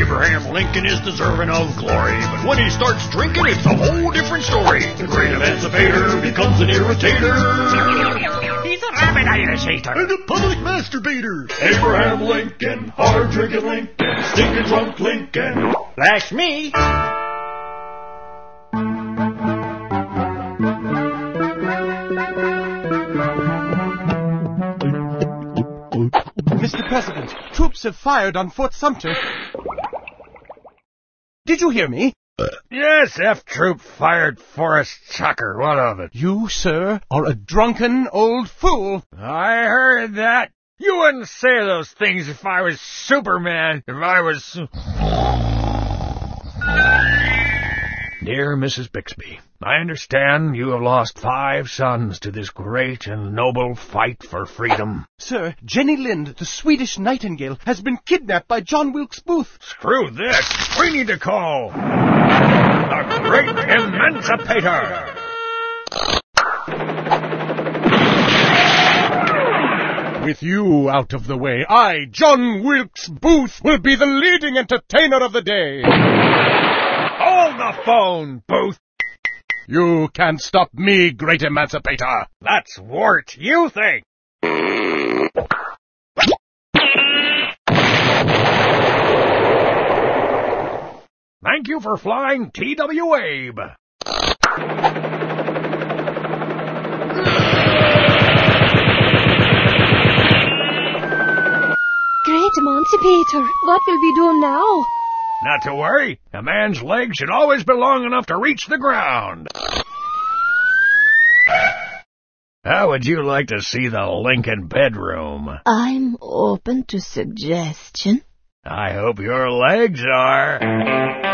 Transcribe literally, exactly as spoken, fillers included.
Abraham Lincoln is deserving of glory, but when he starts drinking, it's a whole different story. The great emancipator becomes an irritator. He's a rabid Irish hater. And a public masturbator. Abraham Lincoln, hard drinking Lincoln, stinking drunk Lincoln. That's me. Mister President, troops have fired on Fort Sumter. Did you hear me? Uh, yes, F-Troop fired Forrest Tucker. What of it? You, sir, are a drunken old fool. I heard that. You wouldn't say those things if I was Superman. If I was... Dear Missus Bixby, I understand you have lost five sons to this great and noble fight for freedom. Sir, Jenny Lind, the Swedish nightingale, has been kidnapped by John Wilkes Booth. Screw this! We need to call the Great Emancipator! With you out of the way, I, John Wilkes Booth, will be the leading entertainer of the day. Hold the phone, Booth! You can't stop me, Great Emancipator! That's what you think! Thank you for flying T W Abe! Great Emancipator, what will we do now? Not to worry, a man's legs should always be long enough to reach the ground. How would you like to see the Lincoln bedroom? I'm open to suggestion. I hope your legs are.